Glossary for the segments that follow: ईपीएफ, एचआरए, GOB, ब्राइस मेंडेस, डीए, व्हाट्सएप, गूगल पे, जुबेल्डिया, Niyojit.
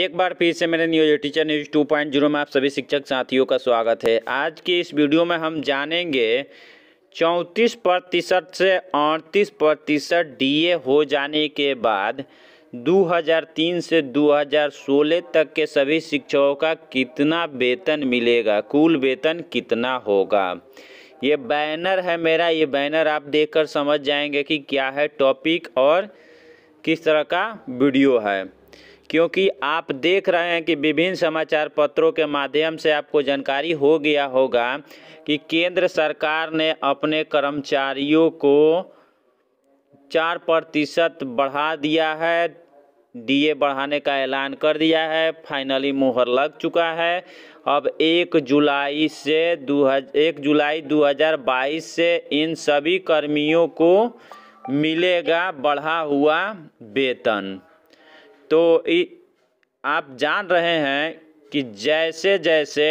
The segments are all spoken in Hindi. एक बार फिर से मेरे नियोजित टीचर न्यूज़ 2.0 में आप सभी शिक्षक साथियों का स्वागत है। आज की इस वीडियो में हम जानेंगे 34% से 38% डीए हो जाने के बाद 2003 से 2016 तक के सभी शिक्षकों का कितना वेतन मिलेगा, कुल वेतन कितना होगा। ये बैनर है मेरा, ये बैनर आप देखकर समझ जाएंगे कि क्या है टॉपिक और किस तरह का वीडियो है, क्योंकि आप देख रहे हैं कि विभिन्न समाचार पत्रों के माध्यम से आपको जानकारी हो गया होगा कि केंद्र सरकार ने अपने कर्मचारियों को 4% बढ़ा दिया है, डीए बढ़ाने का ऐलान कर दिया है, फाइनली मुहर लग चुका है। अब 1 जुलाई 2022 से इन सभी कर्मियों को मिलेगा बढ़ा हुआ वेतन। तो आप जान रहे हैं कि जैसे जैसे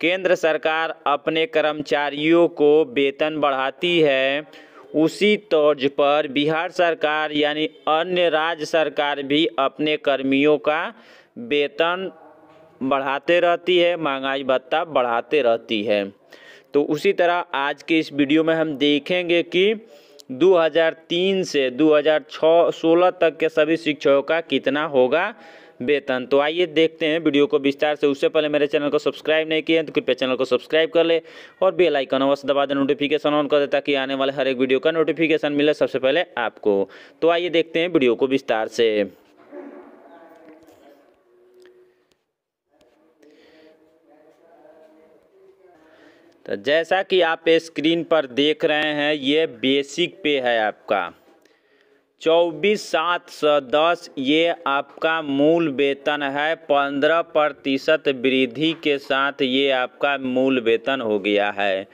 केंद्र सरकार अपने कर्मचारियों को वेतन बढ़ाती है, उसी तौज पर बिहार सरकार यानी अन्य राज्य सरकार भी अपने कर्मियों का वेतन बढ़ाते रहती है, महंगाई भत्ता बढ़ाते रहती है। तो उसी तरह आज के इस वीडियो में हम देखेंगे कि 2003 से 2016 तक के सभी शिक्षकों का कितना होगा वेतन। तो आइए देखते हैं वीडियो को विस्तार से। उससे पहले मेरे चैनल को सब्सक्राइब नहीं किए हैं तो कृपया चैनल को सब्सक्राइब कर ले और बेल आइकन अवश्य दबा दें, नोटिफिकेशन ऑन कर दे ताकि आने वाले हर एक वीडियो का नोटिफिकेशन मिले सबसे पहले आपको। तो आइए देखते हैं वीडियो को विस्तार से। तो जैसा कि आप स्क्रीन पर देख रहे हैं, ये बेसिक पे है आपका 24,710, ये आपका मूल वेतन है। 15% वृद्धि के साथ ये आपका मूल वेतन हो गया है।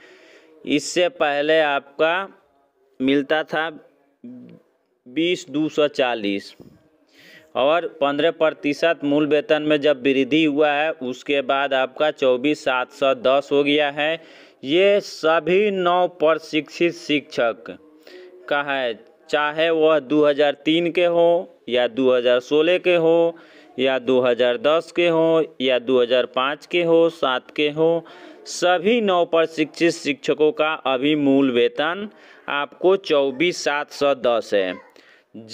इससे पहले आपका मिलता था 20,240 और 15% मूल वेतन में जब वृद्धि हुआ है उसके बाद आपका 24,710 हो गया है। ये सभी 9 प्रशिक्षित शिक्षक का है, चाहे वह 2003 के हो या 2016 के हो या 2010 के हो या 2005 के हो, 7 के हो, सभी 9 प्रशिक्षित शिक्षकों का अभी मूल वेतन आपको 24,710 है।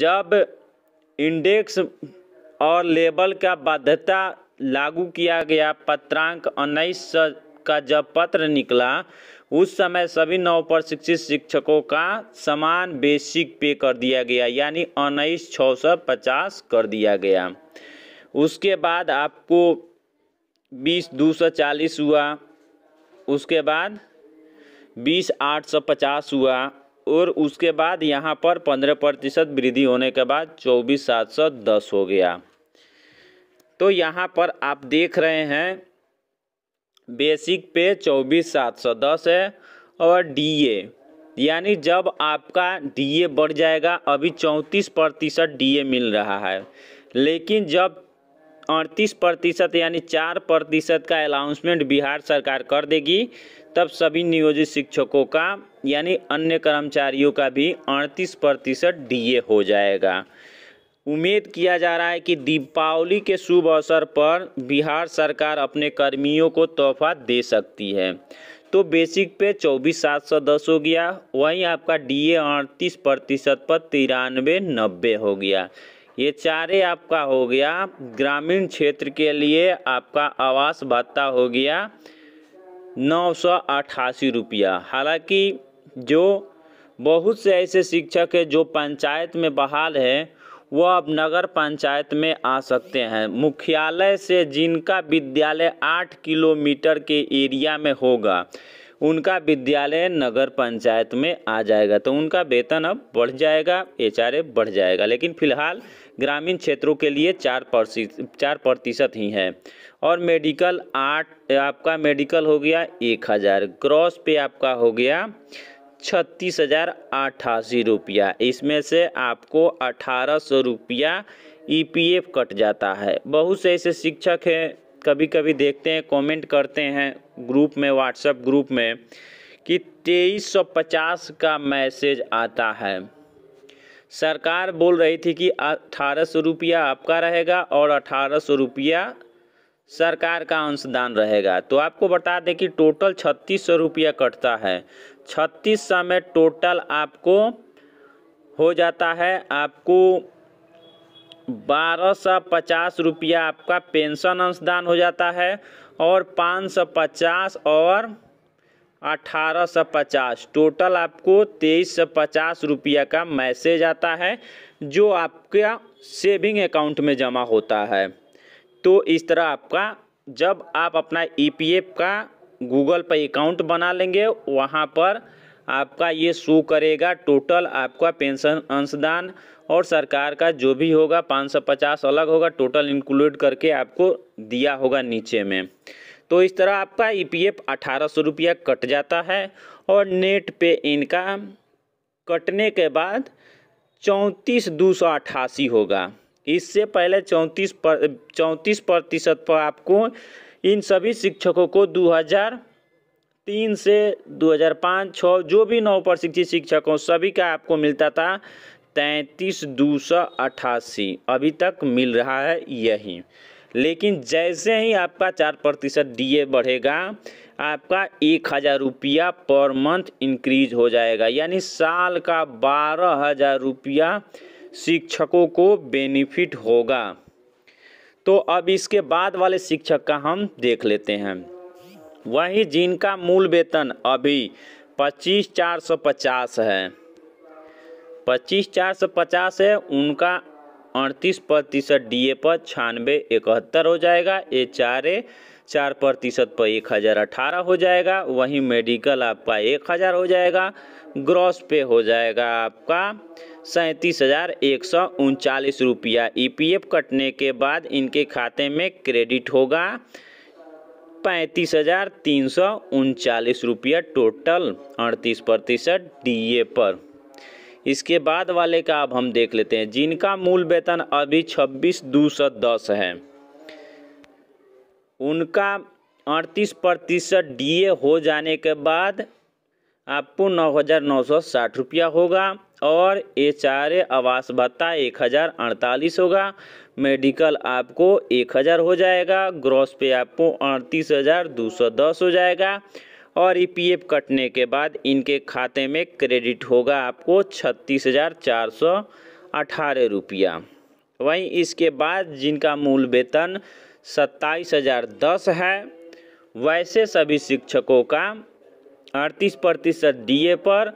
जब इंडेक्स और लेबल का बाध्यता लागू किया गया, पत्रांक 19 का जब पत्र निकला उस समय सभी 9 प्रशिक्षित शिक्षकों का समान बेसिक पे कर दिया गया, यानी 19,650 कर दिया गया। उसके बाद आपको 20,240 हुआ, उसके बाद 20,850 हुआ और उसके बाद यहाँ पर 15% वृद्धि होने के बाद 24,710 हो गया। तो यहाँ पर आप देख रहे हैं बेसिक पे 24,710 है और डीए यानी जब आपका डीए बढ़ जाएगा, अभी 34% डीए मिल रहा है, लेकिन जब 38% यानी 4% का अनाउंसमेंट बिहार सरकार कर देगी तब सभी नियोजित शिक्षकों का यानी अन्य कर्मचारियों का भी 38% डीए हो जाएगा। उम्मीद किया जा रहा है कि दीपावली के शुभ अवसर पर बिहार सरकार अपने कर्मियों को तोहफा दे सकती है। तो बेसिक पे 24,710 हो गया, वहीं आपका डीए 38% पर 93,90 हो गया। ये चारे आपका हो गया। ग्रामीण क्षेत्र के लिए आपका आवास भत्ता हो गया 988 रुपया। हालांकि जो बहुत से ऐसे शिक्षक हैं जो पंचायत में बहाल है वो अब नगर पंचायत में आ सकते हैं। मुख्यालय से जिनका विद्यालय 8 किलोमीटर के एरिया में होगा उनका विद्यालय नगर पंचायत में आ जाएगा, तो उनका वेतन अब बढ़ जाएगा, एचआरए बढ़ जाएगा। लेकिन फिलहाल ग्रामीण क्षेत्रों के लिए 4% ही है। और मेडिकल आपका मेडिकल हो गया 1,000, क्रॉस पे आपका हो गया 36,088 रुपया। इसमें से आपको 1,800 रुपया ईपीएफ कट जाता है। बहुत से ऐसे शिक्षक हैं, कभी कभी देखते हैं कमेंट करते हैं ग्रुप में, व्हाट्सएप ग्रुप में कि 2,350 का मैसेज आता है सरकार बोल रही थी कि 1800 रुपया आपका रहेगा और 1800 रुपया सरकार का अंशदान रहेगा। तो आपको बता दें कि टोटल 3600 रुपया कटता है। 3600 में टोटल आपको हो जाता है, आपको 1250 रुपया आपका पेंशन अंशदान हो जाता है और 550 और 1850 टोटल आपको 2350 रुपया का मैसेज आता है जो आपका सेविंग अकाउंट में जमा होता है। तो इस तरह आपका जब आप अपना ईपीएफ का गूगल पे अकाउंट बना लेंगे वहाँ पर आपका ये शो करेगा। टोटल आपका पेंशन अंशदान और सरकार का जो भी होगा 550 अलग होगा, टोटल इंक्लूड करके आपको दिया होगा नीचे में। तो इस तरह आपका ईपीएफ 1800 रुपया कट जाता है और नेट पे इनकम कटने के बाद 34,288 होगा। इससे पहले 34% पर आपको इन सभी शिक्षकों को 2003 से 2005-06 जो भी नवप्रशिक्षित शिक्षकों सभी का आपको मिलता था 33,288 अभी तक मिल रहा है यही। लेकिन जैसे ही आपका 4% डीए बढ़ेगा आपका 1,000 रुपया पर मंथ इंक्रीज हो जाएगा, यानी साल का 12,000 रुपया शिक्षकों को बेनिफिट होगा। तो अब इसके बाद वाले शिक्षक का हम देख लेते हैं। वही जिनका मूल वेतन अभी 25,450 है, 25,450 है, उनका 38% डीए पर 96,71 हो जाएगा। ये चारे 4% पर 1,018 हो जाएगा। वहीं मेडिकल आपका 1,000 हो जाएगा। ग्रॉस पे हो जाएगा आपका 37,139 रुपया। ईपीएफ कटने के बाद इनके खाते में क्रेडिट होगा 35,339 रुपया टोटल 38% डीए पर। इसके बाद वाले का अब हम देख लेते हैं। जिनका मूल वेतन अभी 26,210 है, उनका 38% डीए हो जाने के बाद आपको 9,960 रुपया होगा और एचआरए आवास भत्ता 1,048 होगा। मेडिकल आपको 1,000 हो जाएगा। ग्रॉस पे आपको 38,210 हो जाएगा और ईपीएफ कटने के बाद इनके खाते में क्रेडिट होगा आपको 36,418 रुपया। वहीं इसके बाद जिनका मूल वेतन 27,010 है, वैसे सभी शिक्षकों का 38% डीए पर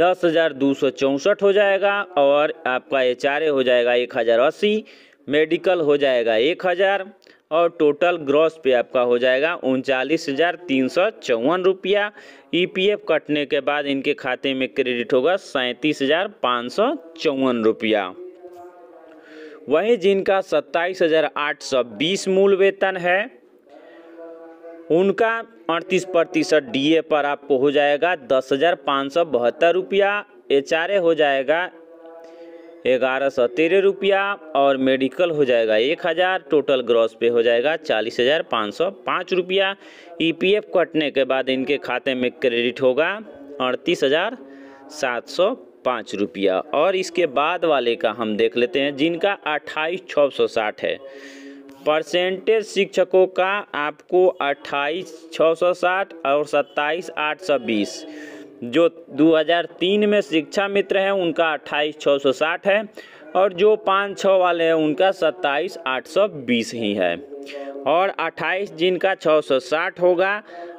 10,264 हो जाएगा और आपका एचआरए हो जाएगा 1,080, मेडिकल हो जाएगा 1,000 और टोटल ग्रॉस पे आपका हो जाएगा 39,354 रुपया। ईपीएफ कटने के बाद इनके खाते में क्रेडिट होगा 37,554 रुपया। वहीं जिनका 27,820 मूल वेतन है, उनका 38% डीए पर आपको हो जाएगा 10,572 रुपया। एचआरए हो जाएगा 1,113 रुपया और मेडिकल हो जाएगा 1,000। टोटल ग्रॉस पे हो जाएगा 40,505 रुपया। ईपीएफ कटने के बाद इनके खाते में क्रेडिट होगा 38,705 रुपया। और इसके बाद वाले का हम देख लेते हैं। जिनका 28,660 है, परसेंटेज शिक्षकों का आपको 28,660 और 27,820। जो 2003 में शिक्षा मित्र हैं उनका 28,660 है और जो 5-6 वाले हैं उनका 27,820 ही है। और 28 जिनका 660 होगा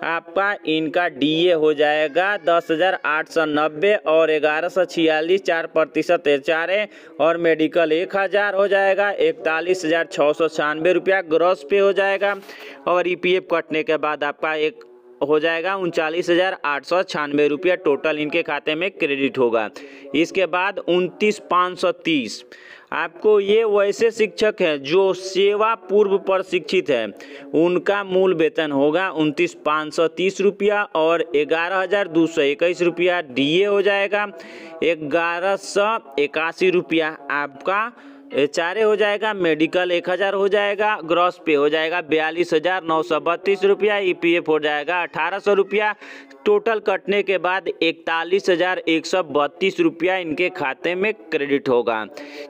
आपका, इनका डीए हो जाएगा 10,890 और 1,146 4% एचआरए और मेडिकल 1,000 हो जाएगा 41,696 रुपया। ग्रॉस पे हो जाएगा और ईपीएफ कटने के बाद आपका एक हो जाएगा 39,896 रुपया। टोटल इनके खाते में क्रेडिट होगा। इसके बाद 29,530 आपको, ये वैसे शिक्षक हैं जो सेवा पूर्व प्रशिक्षित हैं, उनका मूल वेतन होगा 29,530 रुपया और 11,221 रुपया डीए हो जाएगा। 1,181 रुपया आपका चारे हो जाएगा, मेडिकल 1000 हो जाएगा, ग्रॉस पे हो जाएगा 42,932 रुपया, ईपीएफ हो जाएगा 1800 रुपया। टोटल कटने के बाद 41,132 रुपया इनके खाते में क्रेडिट होगा।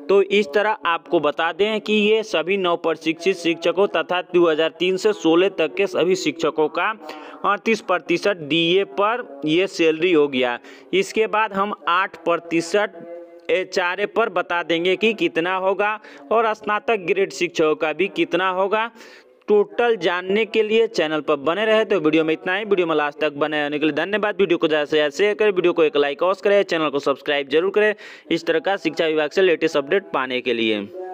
तो इस तरह आपको बता दें कि ये सभी नवप्रशिक्षित शिक्षकों तथा 2003 से 16 तक के सभी शिक्षकों का 38% डीए पर यह सैलरी हो गया। इसके बाद हम 8% एचआरए पर बता देंगे कि कितना होगा और स्नातक ग्रेड शिक्षकों का भी कितना होगा। टोटल जानने के लिए चैनल पर बने रहे। तो वीडियो में इतना ही। वीडियो में लास्ट तक बने रहने के लिए धन्यवाद। वीडियो को ज़्यादा से ज़्यादा शेयर करें, वीडियो को एक लाइक अवश्य करें, चैनल को सब्सक्राइब जरूर करें इस तरह का शिक्षा विभाग से लेटेस्ट अपडेट पाने के लिए।